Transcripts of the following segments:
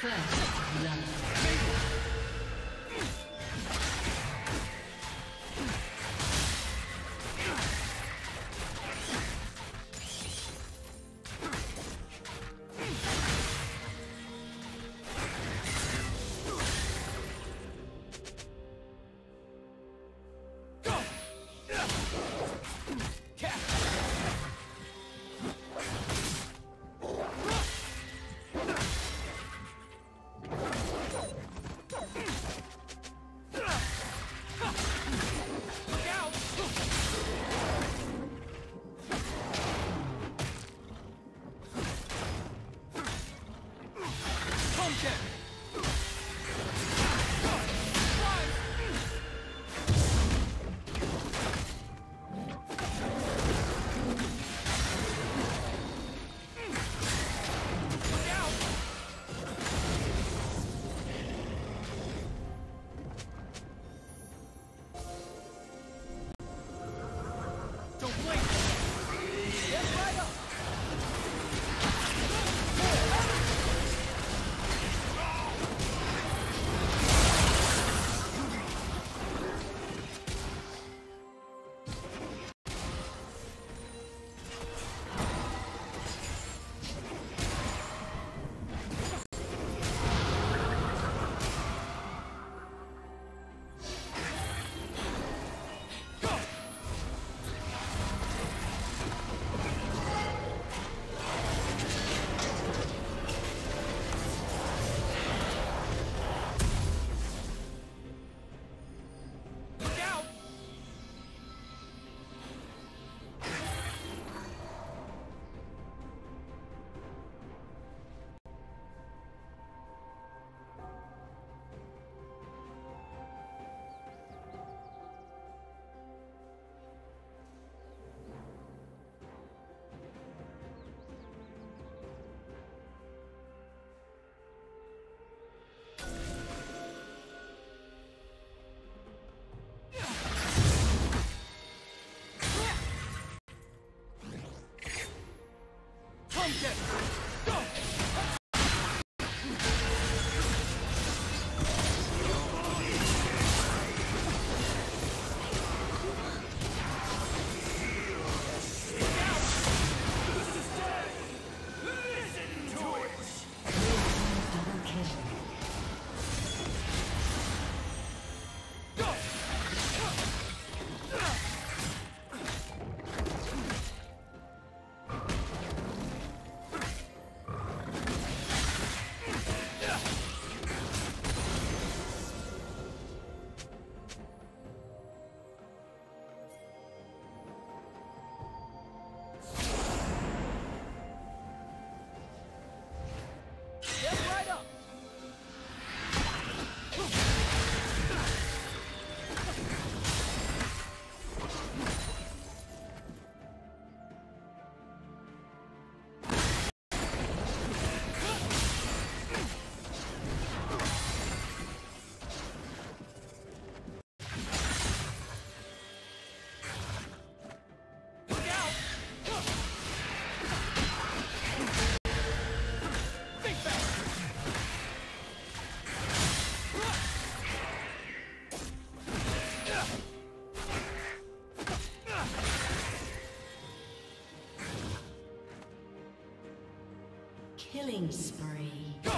First love. Killing spree. Go!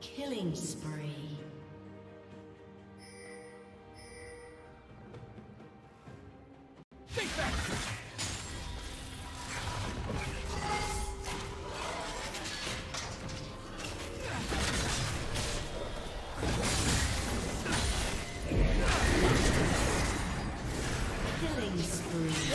Killing spree. Take back! Killing spree.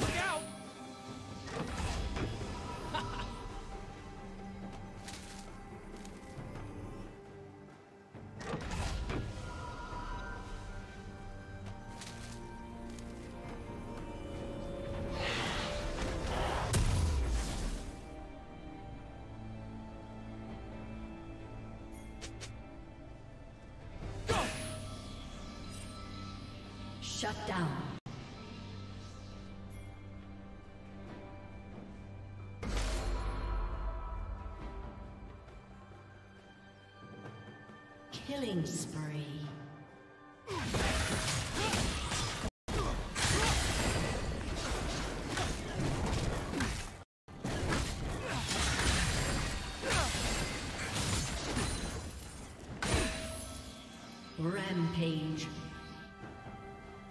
Look out! Shut down. Killing spree. Rampage.